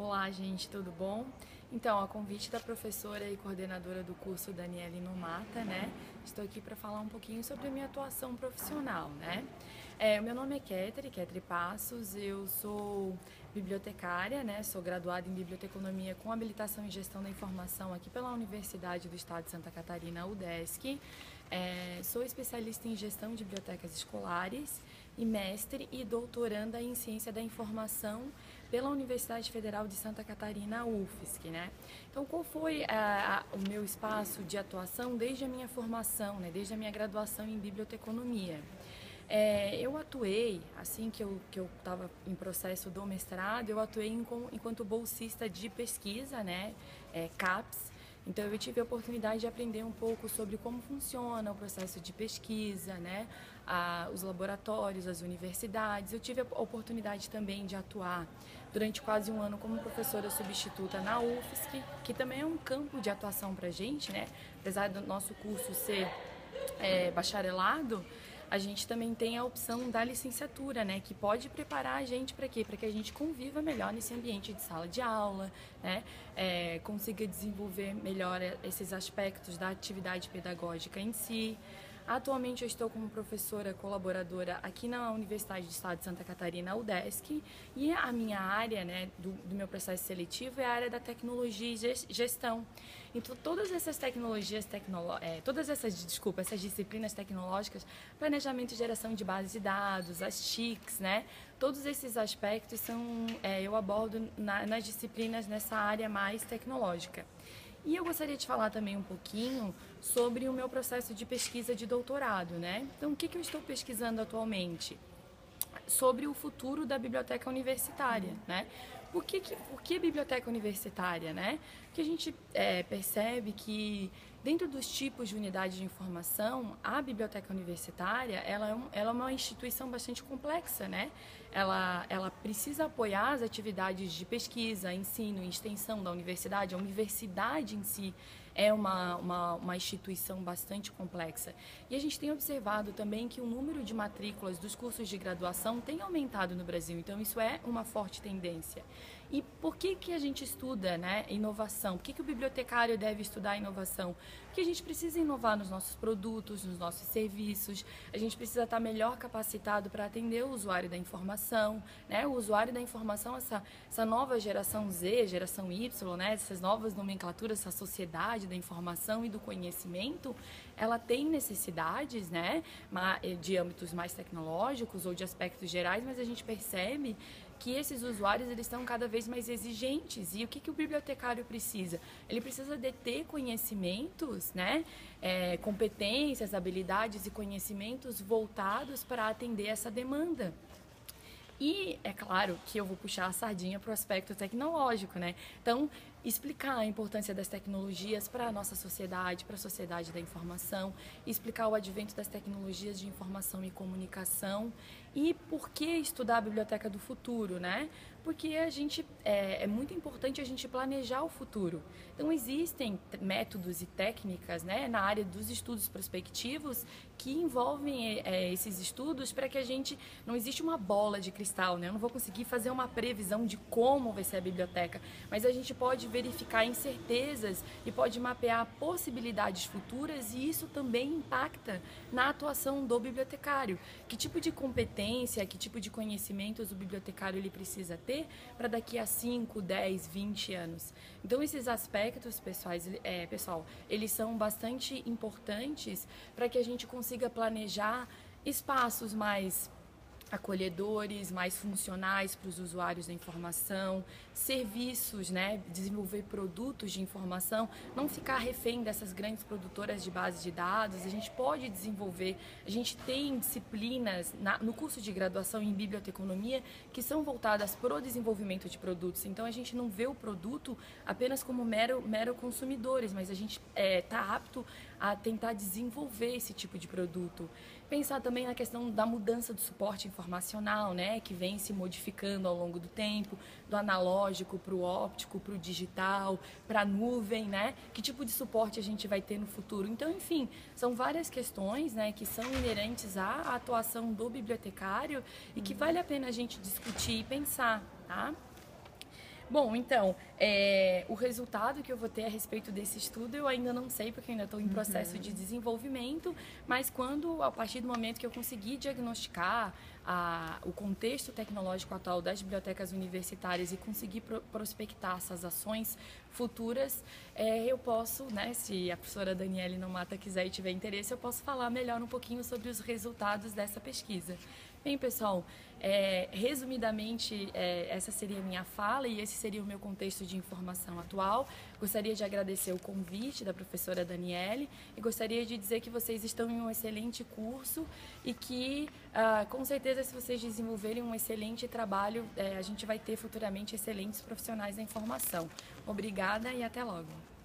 Olá, gente, tudo bom? Então, a convite da professora e coordenadora do curso Daniela Inomata, né? Estou aqui para falar um pouquinho sobre a minha atuação profissional, né? Meu nome é Ketry Passos, eu sou bibliotecária, né? Sou graduada em Biblioteconomia com habilitação em Gestão da Informação aqui pela Universidade do Estado de Santa Catarina, UDESC. Sou especialista em Gestão de Bibliotecas Escolares e mestre e doutoranda em Ciência da Informação pela Universidade Federal de Santa Catarina, UFSC, né? Então, qual foi o meu espaço de atuação desde a minha formação, né? Desde a minha graduação em Biblioteconomia? Eu atuei, assim que eu estava em processo do mestrado, eu atuei enquanto bolsista de pesquisa, né? CAPES. Então, eu tive a oportunidade de aprender um pouco sobre como funciona o processo de pesquisa, né? Os laboratórios, as universidades. Eu tive a oportunidade também de atuar durante quase um ano como professora substituta na UFSC, que também é um campo de atuação para a gente, né? Apesar do nosso curso ser bacharelado, a gente também tem a opção da licenciatura, né? Que pode preparar a gente para quê? Para que a gente conviva melhor nesse ambiente de sala de aula, né? Consiga desenvolver melhor esses aspectos da atividade pedagógica em si. Atualmente eu estou como professora colaboradora aqui na Universidade do Estado de Santa Catarina, UDESC, e a minha área, né, do meu processo seletivo é a área da tecnologia e gestão. Então todas essas essas disciplinas tecnológicas, planejamento e geração de bases de dados, as TICs, né, todos esses aspectos eu abordo nas disciplinas nessa área mais tecnológica. E eu gostaria de falar também um pouquinho sobre o meu processo de pesquisa de doutorado, né? Então, o que eu estou pesquisando atualmente? Sobre o futuro da biblioteca universitária, né? Por que biblioteca universitária, né? Porque a gente percebe que dentro dos tipos de unidade de informação, a biblioteca universitária ela é uma instituição bastante complexa, né? Ela precisa apoiar as atividades de pesquisa, ensino e extensão da universidade. A universidade em si é uma instituição bastante complexa. E a gente tem observado também que o número de matrículas dos cursos de graduação tem aumentado no Brasil, então isso é uma forte tendência. E por que a gente estuda, né, inovação? Por que o bibliotecário deve estudar inovação? Porque a gente precisa inovar nos nossos produtos, nos nossos serviços, a gente precisa estar melhor capacitado para atender o usuário da informação, né? O usuário da informação, essa nova geração Z, geração Y, né? Essas novas nomenclaturas, essa sociedade da informação e do conhecimento, ela tem necessidades, né, de âmbitos mais tecnológicos ou de aspectos gerais, mas a gente percebe que esses usuários eles estão cada vez mais exigentes. E o que o bibliotecário precisa? Ele precisa deter conhecimentos, né? Competências, habilidades e conhecimentos voltados para atender essa demanda. E é claro que eu vou puxar a sardinha para o aspecto tecnológico, né? Então, explicar a importância das tecnologias para a nossa sociedade, para a sociedade da informação, explicar o advento das tecnologias de informação e comunicação e por que estudar a biblioteca do futuro, né? Porque a gente, é muito importante a gente planejar o futuro. Então, existem métodos e técnicas, né, na área dos estudos prospectivos que envolvem esses estudos para que a gente... Não existe uma bola de cristal, né? Eu não vou conseguir fazer uma previsão de como vai ser a biblioteca, mas a gente pode verificar incertezas e pode mapear possibilidades futuras, e isso também impacta na atuação do bibliotecário. Que tipo de competência, que tipo de conhecimentos o bibliotecário ele precisa ter para daqui a 5, 10, 20 anos. Então esses aspectos, pessoal, eles são bastante importantes para que a gente consiga planejar espaços mais acolhedores, mais funcionais para os usuários da informação, serviços, né? Desenvolver produtos de informação, não ficar refém dessas grandes produtoras de bases de dados. A gente pode desenvolver, a gente tem disciplinas no curso de graduação em biblioteconomia que são voltadas para o desenvolvimento de produtos, então a gente não vê o produto apenas como mero consumidores, mas a gente está apto a tentar desenvolver esse tipo de produto. Pensar também na questão da mudança do suporte informacional, né, que vem se modificando ao longo do tempo, do analógico para o óptico, para o digital, para a nuvem, né, que tipo de suporte a gente vai ter no futuro. Então, enfim, são várias questões, né, que são inerentes à atuação do bibliotecário e que vale a pena a gente discutir e pensar, tá? Bom, então, o resultado que eu vou ter a respeito desse estudo eu ainda não sei, porque eu ainda estou em processo de desenvolvimento, mas a partir do momento que eu conseguir diagnosticar o contexto tecnológico atual das bibliotecas universitárias e conseguir prospectar essas ações futuras, eu posso, se a professora Daniela Inomata quiser e tiver interesse, eu posso falar melhor um pouquinho sobre os resultados dessa pesquisa. Bem, pessoal, resumidamente, essa seria a minha fala e esse seria o meu contexto de informação atual. Gostaria de agradecer o convite da professora Daniele e gostaria de dizer que vocês estão em um excelente curso e que, com certeza, se vocês desenvolverem um excelente trabalho, a gente vai ter futuramente excelentes profissionais da informação. Obrigada e até logo!